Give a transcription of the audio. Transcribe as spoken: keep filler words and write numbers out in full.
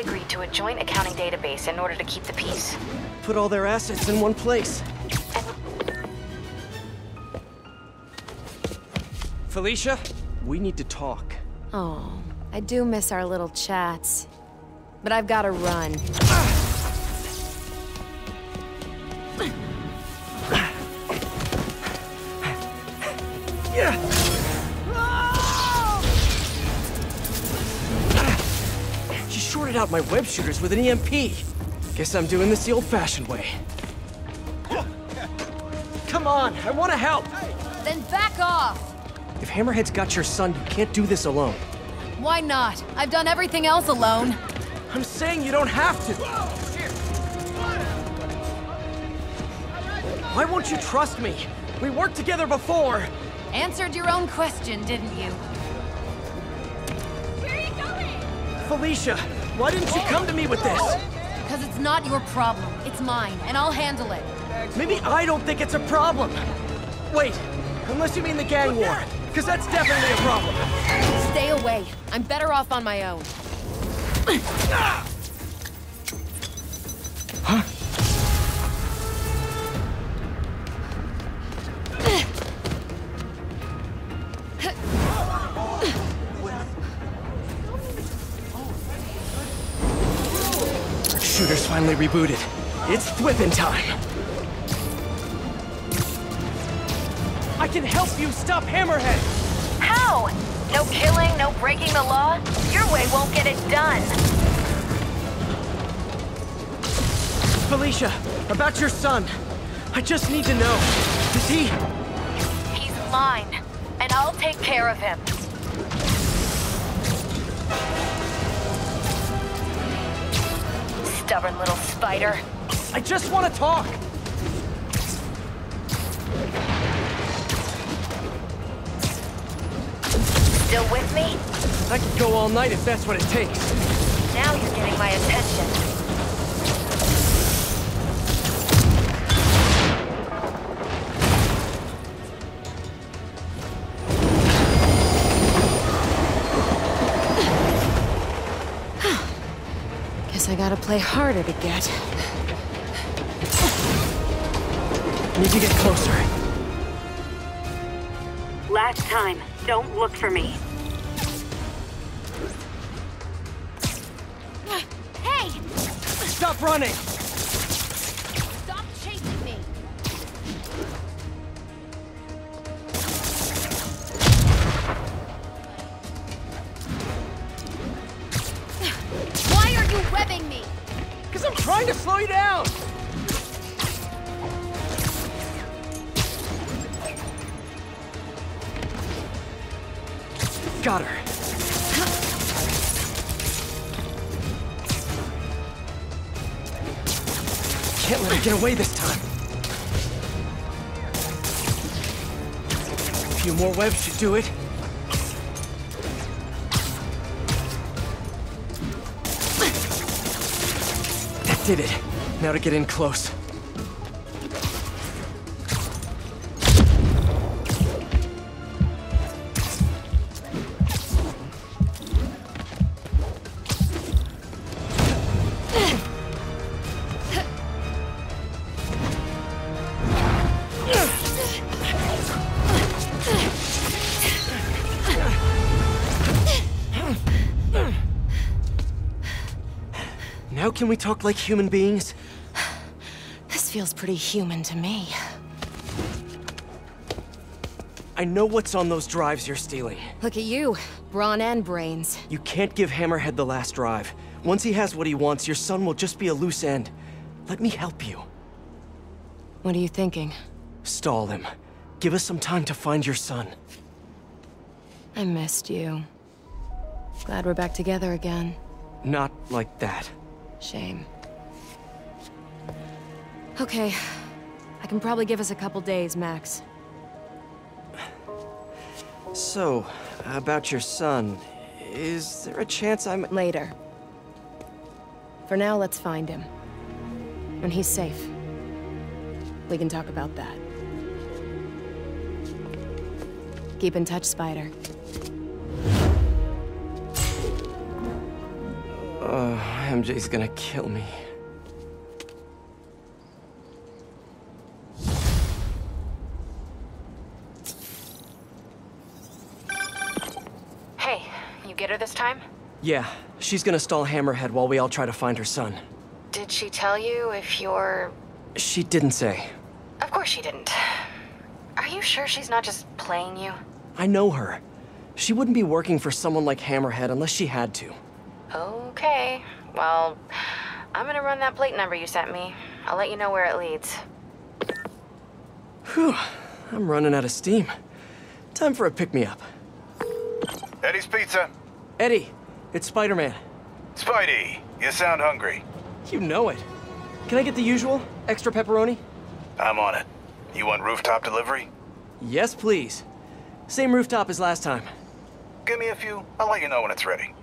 agreed to a joint accounting database in order to keep the peace. Put all their assets in one place. Felicia, we need to talk. Oh, I do miss our little chats. But I've got to run. Yeah. Shorted out my web shooters with an E M P. Guess I'm doing this the old-fashioned way. Come on, I want to help. Then back off. If Hammerhead's got your son, you can't do this alone. Why not? I've done everything else alone. I'm saying you don't have to. Why won't you trust me? We worked together before. Answered your own question, didn't you? Felicia, why didn't you come to me with this? Because it's not your problem. It's mine, and I'll handle it. Maybe I don't think it's a problem. Wait, unless you mean the gang war, because that's definitely a problem. Stay away. I'm better off on my own. Huh? Shooter's finally rebooted. It's flippin' time. I can help you stop Hammerhead. How? No killing, no breaking the law? Your way won't get it done. Felicia, about your son. I just need to know. Is he? He's mine, and I'll take care of him. Stubborn little spider. I just want to talk. Still with me? I could go all night if that's what it takes. Now you're getting my attention. I gotta play harder to get. Need to get closer. Last time, don't look for me. Hey! Stop running! Stop chasing me! Webbing me! Because I'm trying to slow you down! Got her. Can't let her get away this time. A few more webs should do it. Did it. Now to get in close. Now can we talk like human beings? This feels pretty human to me. I know what's on those drives you're stealing. Look at you, brawn and brains. You can't give Hammerhead the last drive. Once he has what he wants, your son will just be a loose end. Let me help you. What are you thinking? Stall him. Give us some time to find your son. I missed you. Glad we're back together again. Not like that. Shame. Okay. I can probably give us a couple days, max. So, about your son, is there a chance I'm... Later. For now, let's find him. When he's safe, we can talk about that. Keep in touch, Spider. Uh... M J's gonna kill me. Hey, you get her this time? Yeah, she's gonna stall Hammerhead while we all try to find her son. Did she tell you if you're... She didn't say. Of course she didn't. Are you sure she's not just playing you? I know her. She wouldn't be working for someone like Hammerhead unless she had to. Okay. Well, I'm gonna run that plate number you sent me. I'll let you know where it leads. Whew. I'm running out of steam. Time for a pick-me-up. Eddie's Pizza. Eddie, it's Spider-Man. Spidey, you sound hungry. You know it. Can I get the usual? Extra pepperoni? I'm on it. You want rooftop delivery? Yes, please. Same rooftop as last time. Give me a few. I'll let you know when it's ready.